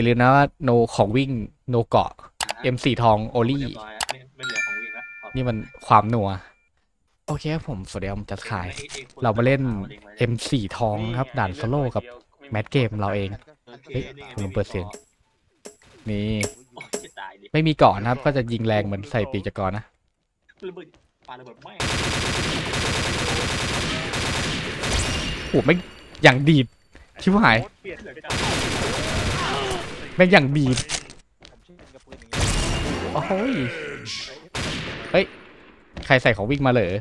อย่าลืมนะว่าโนของวิ่งโนเกาะ M4 ทองโอลี่นี่มันความหนัวโอเคผมสวัสดีผมจัดขายเรามาเล่น M4 ทองครับด่านโซโล่กับแมทเกมเราเองเฮ้ยผมเปิดเสียงนี่ไม่มีเกาะนะครับก็จะยิงแรงเหมือนใส่ปีกจักรนะโอ้ไม่อย่างดีดชิบหายแม่งอย่างดีดโอ้ยเฮ้ยใครใส่ของวิ่งมาเหรอ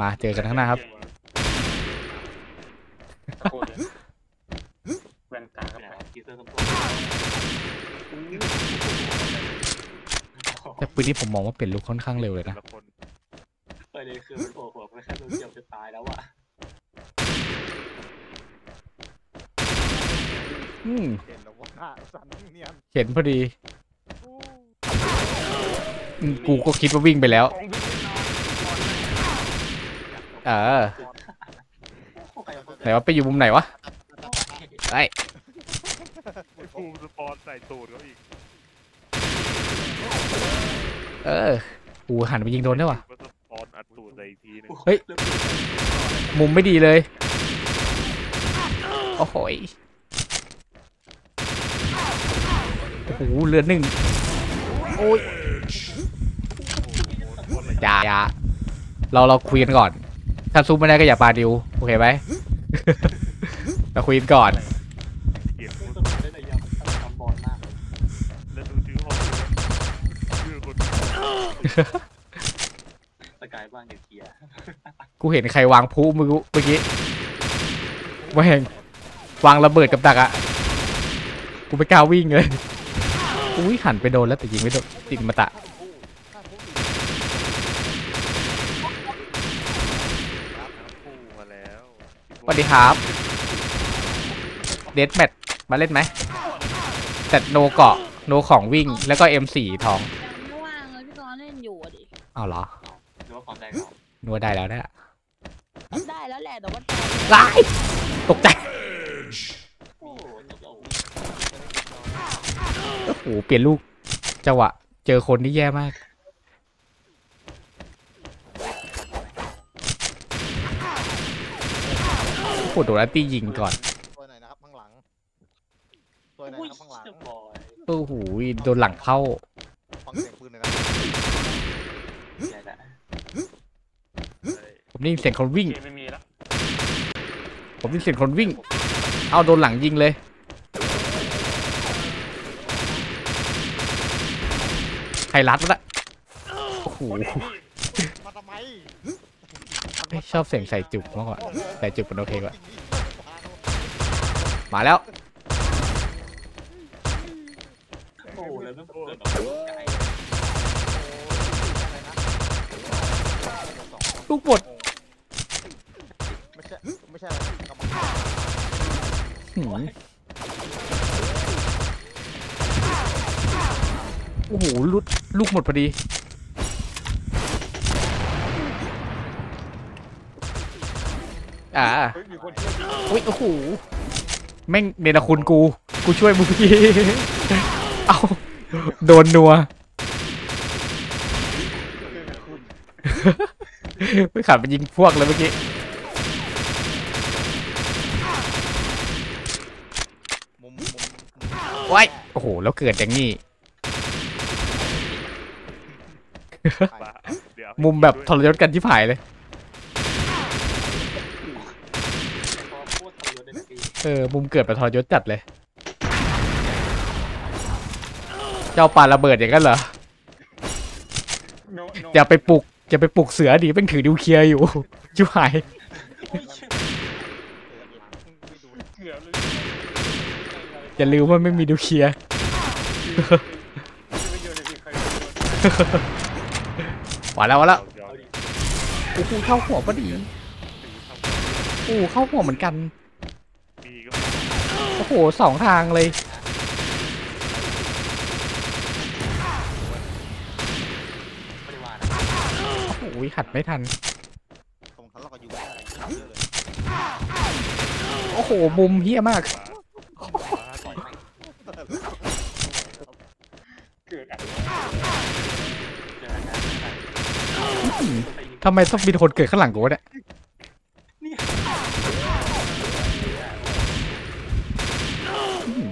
มาเจอกันข้างหน้าครับแต่ปืนนี้ผมมองว่าเปลี่ยนลุคค่อนข้างเร็วเลยนะเลยคือมันโผล่หัวไปแค่ตัวเดียวจะตายแล้วอ่ะเห็นพอดีกูก็คิดว่าวิ่งไปแล้วไหนวะไปอยู่มุมไหนวะไอ้ภูมิสปอนใส่ตูดเขาอีกกูหันไปยิงโดนได้วะเฮ้ยมุมไม่ดีเลยโอ้โหเลือดหนึ่งโอ้ยอย่าเราคุยกันก่อนถ้าซูมไม่ได้ก็อย่าปาดิวโอเคไหมเราคุยกันก่อนกูเห็นใครวางพุเมื่อกี้แม่งวางระเบิดกับดักอ่ะกูไปก้าววิ่งเลยอุ้ยหันไปโดนแล้วแต่ยิงไม่โดนติดมาตะสวัสดีครับเดดแมทมาเล่นไหมแต่โนเกาะโนของวิ่งแล้วก็ M4 ทองไม่ว่างเลยพี่ตอนเล่นอยู่อ่ะดิอ้าวเหรอนัวได้แล้วนะได้แล้วแหละแต่ว่าร้ายตกใจโอ้โหเปลี่ยนลูกจังหวะเจอคนที่แย่มากโอ้โดนตียิงก่อนโอ้โหโดนหลังเข้าผมได้ยินเสียงคนวิ่งผมได้ยินเสียงคนวิ่งเอาโดนหลังยิงเลยใครรัดวะโอ้โหชอบเสียงใส่จุกมากกว่าใส่จุกเป็นโอเคกว่ามาแล้วลูกบดไม่ใช่โอ้โหลูกหมดพอดีโอ้โหแม่งเนรคุณกูช่วยมึงพี่เอาโดนนัวไม่ขาดไปยิงพวกเลยเมื่อกี้ว้ายโอ้โหแล้วเกิดอย่างนี้มุมแบบทรยศกันที่ผ่ายเลยมุมเกิดแบบทรยศจัดเลยเจ้าปาระเบิดอย่างนั้นเหรออย่าไปปลุกเสือดิเป็นถือดิวเคลียร์อยู่ชิบหายอย่าลืมว่าไม่มีดิวเคลียร์มาแล้วโอ้โหเข้าหัวพอดีโอ้เข้าหัวเหมือนกันโอ้โหสองทางเลยโอ้โหหัดไม่ทันโอ้โหมุมเฮี้ยมาก ทำไมต้องมีคนเกิดข้างหลังกูเนี่ย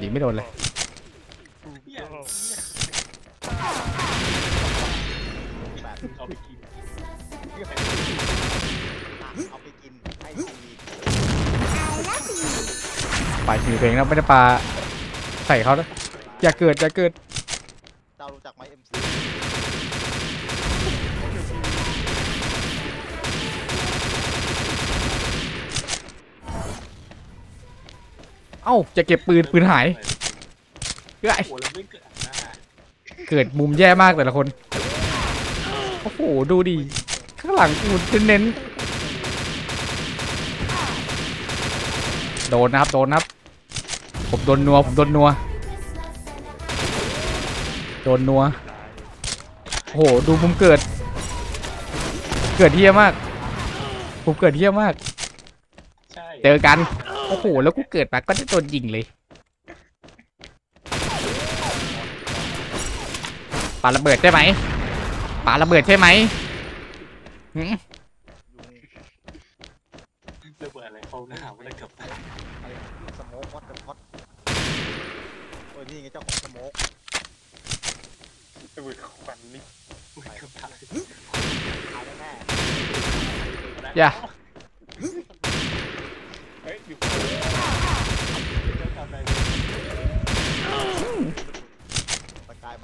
ดีไม่โดนเลยปลาถือเพลงนะไม่ได้ปลาใส่เขานะอย่าเกิดอย่าเกิดเรารู้จักไหม MC เอ้าจะเก็บปืนปืนหายเฮ้ยเกิดมุมแย่มากแต่ละคนโอ้โหดูดิข้างหลังกูเน้นโดนนะครับโดนนะครับผมโดนนัวผมโดนนัวโดนนัวโอ้โหดูผมเกิดเหี้ยมากผมเกิดเหี้ยมากเจอกันโอ้โหแล้วกูเกิดมาก็จะโดนยิงเลยปาระเบิดใช่ไหมปาระเบิดใช่ไหมระเบิดอะไรเขาหน้าไม่ได้เกือบตายสโมกวัดเดอะพอดโอ้ยนี่ไงเจ้าของสโมกระเบิดควันนี่เกือบตายแน่ๆอย่าเฮ้ยอยู่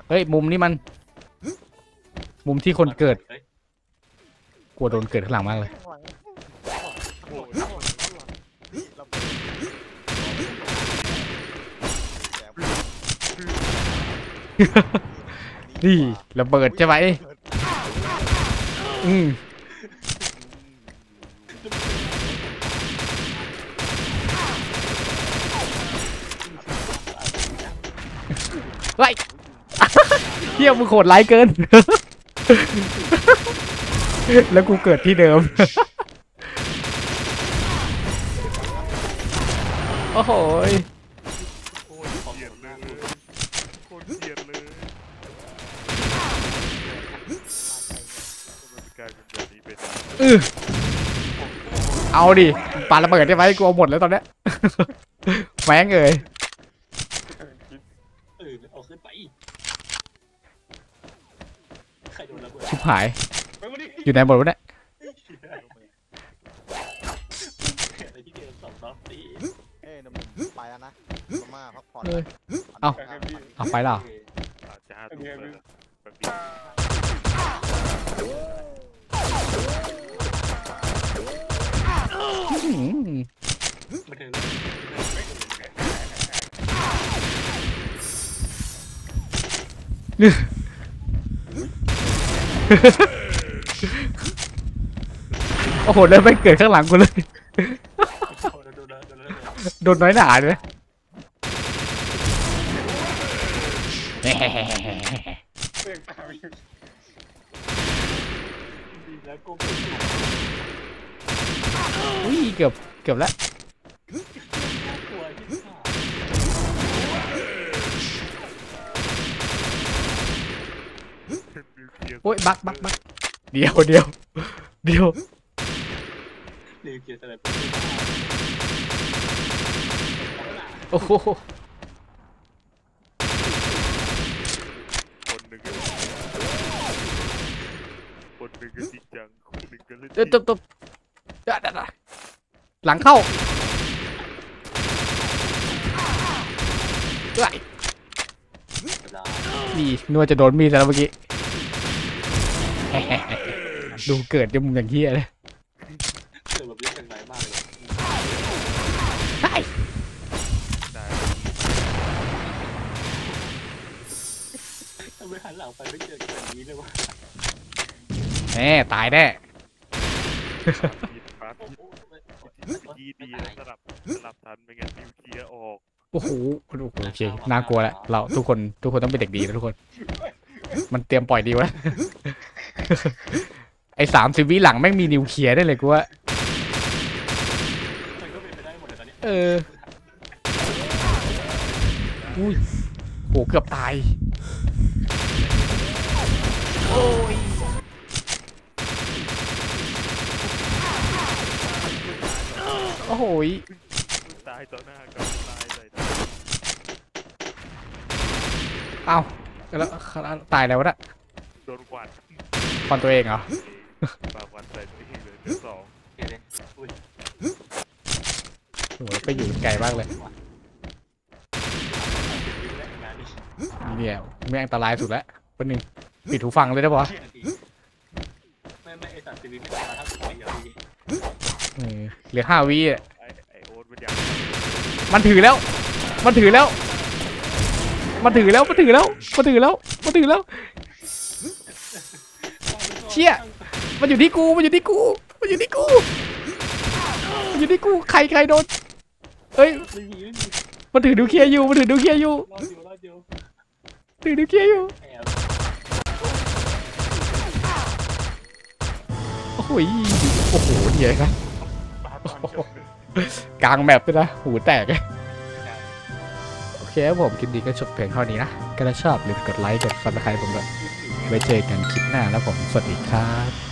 เฮ้ยมุมนี้มันมุมที่คนเกิดกลัวโดนเกิดข้างหลังมากเลยนี่ระเบิดใช่ไหมไล่เที่ยวมึงโหดร้ายเกินแล้วกูเกิดที่เดิมโอ้โหเอาดิปาระเบิดได้ไหมกูเอาหมดแล้วตอนนี้แฝงเอ่ยเอาขึ้นไปชิบหายอยู่ในบทวะเนี่ยเอาเอาไปแล้วโอ้โหแล้วไม่เกิดข้างหลังกูเลยโดนน้อยหนาเลยอุ้ยเกือบแล้วโอ้ยบักเดี๋ยวโอ้โหคนหนึ่งก็จริงจังคนหนึ่งก็เล่นตบหลังเข้าด้วยนี่นัวจะโดนมีดแล้วเมื่อกี้ดูเกิดจะมุมอย่างเงี้ยเลยเกิดแบบเล่นกันไหนมากเลยทำไมหันหลังไปไม่เจอกันแบบนี้เลยวะแน่ตายแน่สลับทันไม่งั้นนิวเคลียร์ออกโอ้โหโอเคน่ากลัวแล้วเราทุกคนต้องเป็นเด็กดีนะทุกคนมันเตรียมปล่อยดีวะไอ้30 วิหลังแม่งมีนิวเคลียร์ได้เลยกูว่าอุ้ยโหเกือบตาย อ้โหตายต่อหน้าก็ตายเลยเอาแล้วตายแล้วนะโดนกวาดฟันตัวเองเหรอปากวันใส่ที่เหลือเดือดสองโอ้ยไปอยู่ไกลมากเลยเนี่ยไม่อันตรายสุดแล้วคนหนึ่งปิดหูฟังเลยได้ปะไม่ไอสัตว์ซีวีไม่ตายแล้วทั้งสี่เหลือ5 วิอ่ะมันถือแล้วเชี่ยมันอยู่ที่กูใครโดนเอ้ยมันถือดูเคลียร์อยู่โอ้โหเหี้ยครับกลางแมปด้วยนะหูแตกโอเคครับผมคลิปนี้ก็จบเพียงเท่านี้นะก็ถ้าชอบอย่าลืมกดไลค์กดซับสไครป์ผมด้วยไว้เจอกันคลิปหน้าแล้วผมสวัสดีครับ